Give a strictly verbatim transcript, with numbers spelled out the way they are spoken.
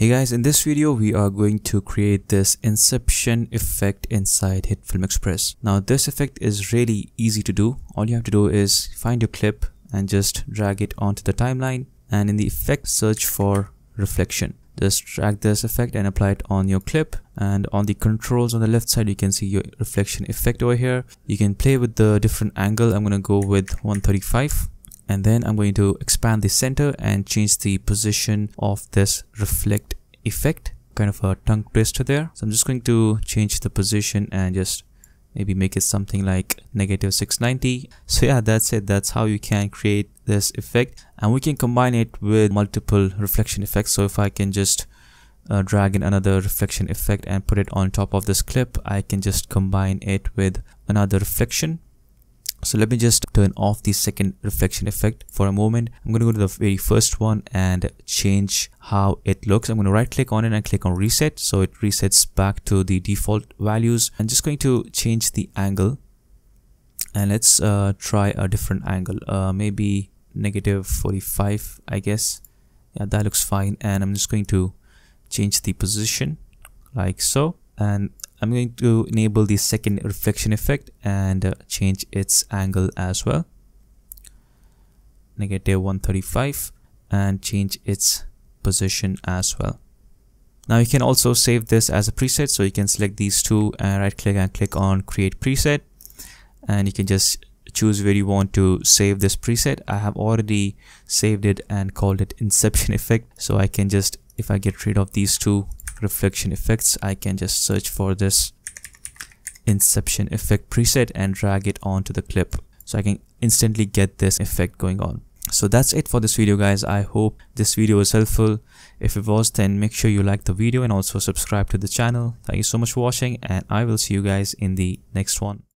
Hey guys, in this video we are going to create this inception effect inside HitFilm Express. Now this effect is really easy to do. All you have to do is find your clip and just drag it onto the timeline, and in the effect search for reflection. Just drag this effect and apply it on your clip, and on the controls on the left side you can see your reflection effect over here. You can play with the different angle. I'm going to go with one thirty-five. And then I'm going to expand the center and change the position of this reflect effect. Kind of a tongue twister there. So I'm just going to change the position and just maybe make it something like negative six ninety. So yeah, that's it. That's how you can create this effect. And we can combine it with multiple reflection effects. So if I can just uh, drag in another reflection effect and put it on top of this clip, I can just combine it with another reflection. So let me just turn off the second reflection effect for a moment. I'm going to go to the very first one and change how it looks. I'm going to right click on it and click on reset. So it resets back to the default values. I'm just going to change the angle, and let's uh, try a different angle. Uh, maybe negative forty-five, I guess. Yeah, that looks fine. And I'm just going to change the position like so. And I'm going to enable the second reflection effect and uh, change its angle as well. negative one thirty-five, and change its position as well. Now you can also save this as a preset. So you can select these two and right click and click on create preset. And you can just choose where you want to save this preset. I have already saved it and called it inception effect. So I can just, if I get rid of these two reflection effects, I can just search for this inception effect preset and drag it onto the clip, so I can instantly get this effect going on. So that's it for this video guys. I hope this video was helpful. If it was, then make sure you like the video and also subscribe to the channel. Thank you so much for watching, and I will see you guys in the next one.